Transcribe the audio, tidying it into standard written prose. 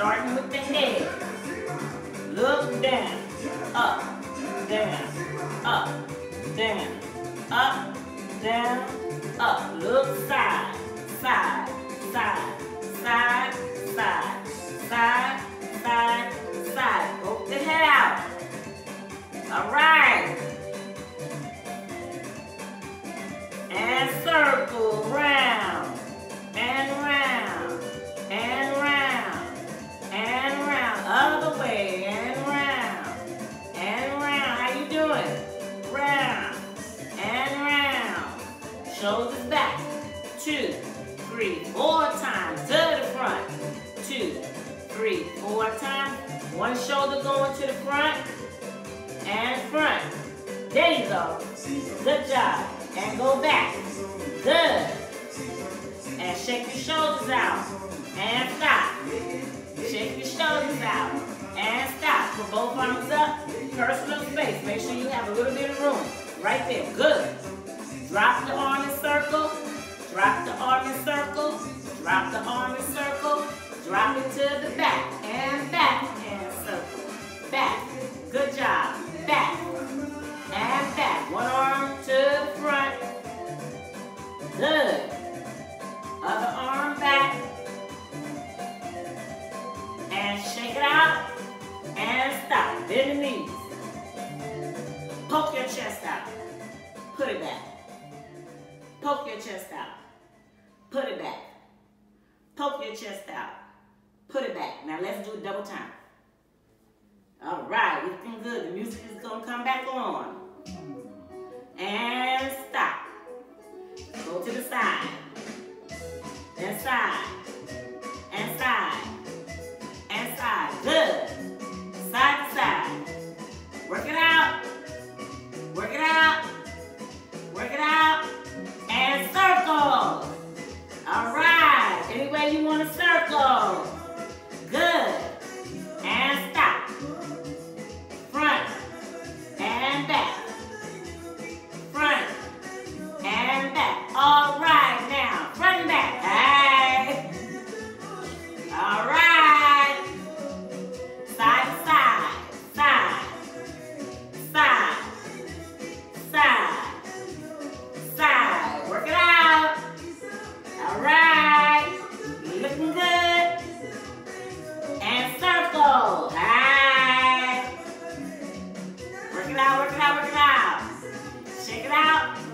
Starting with the head. Look down, up, down, up, down, up, down, up. Look side, side, side, side, side, side, side, side. Poke the head out. All right. And circle round and round and round and round. Other way and round and round. How you doing? Round and round. Shoulders back. 2, 3, 4 times to the front. 2, 3, 4 times. One shoulder going to the front and front. There you go. Good job. And go back. Good. And shake your shoulders out. And stop. Shake your shoulders out. And stop. Put both arms up. Personal space. Make sure you have a little bit of room. Right there. Good. Drop the arm and circle. Drop the arm and circle. Drop the arm and circle. Drop it to the back. And back. And circle. Back. Good job. Back. And back. One arm to the front. Good. Other arm back. And shake it out. And stop. Bend the knees. Poke your chest out. Put it back. Poke your chest out. Put it back. Poke your chest out. Put it back. Now let's do it double time. All right, we're feeling good. The music is going to come back on. And stop. Go to the side. And side. And side. And side. Good. Side to side. Work it out. Work it out. Work it out. And circle. All right. Any way you want to circle. Good. And stop. Front and back. Front and back. All right now. Front and back. Hey. All right. Side to side. Side. Side. Side. Side. Work it out. All right. Looking good. And circle. Work it out, work it out, work it out. Shake it out.